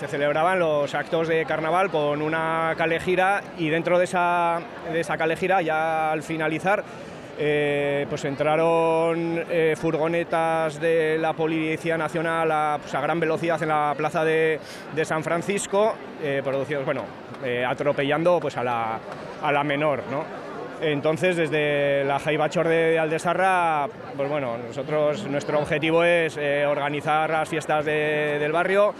se celebraban los actos de carnaval con una calejira, y dentro de esa calejira, ya al finalizar, pues entraron furgonetas de la Policía Nacional a gran velocidad en la plaza de San Francisco, atropellando pues a la menor, ¿no? Entonces, desde la Jaiba Chor de Alde Zaharra, pues bueno, nuestro objetivo es organizar las fiestas del barrio,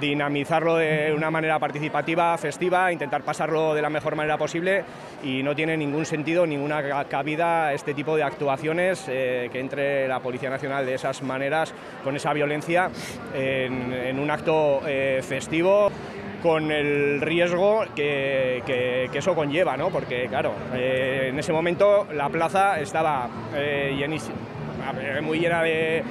dinamizarlo de una manera participativa, festiva, intentar pasarlo de la mejor manera posible, y no tiene ningún sentido, ninguna cabida este tipo de actuaciones, que entre la Policía Nacional de esas maneras, con esa violencia, en un acto festivo, con el riesgo que eso conlleva, ¿no? Porque claro, en ese momento la plaza estaba muy llena de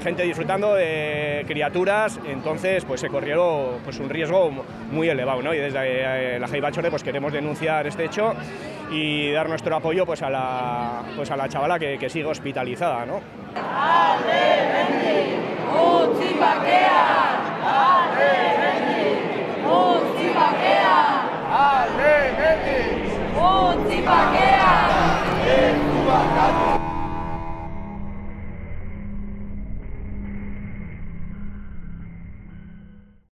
gente disfrutando, de criaturas, entonces pues se corrió pues un riesgo muy elevado, ¿no? Y desde la Jaiba Chor pues queremos denunciar este hecho y dar nuestro apoyo pues a la chavala que sigue hospitalizada, ¿no? ¡Ale, gente! ¡Utsi paquea! ¡En tu bacán!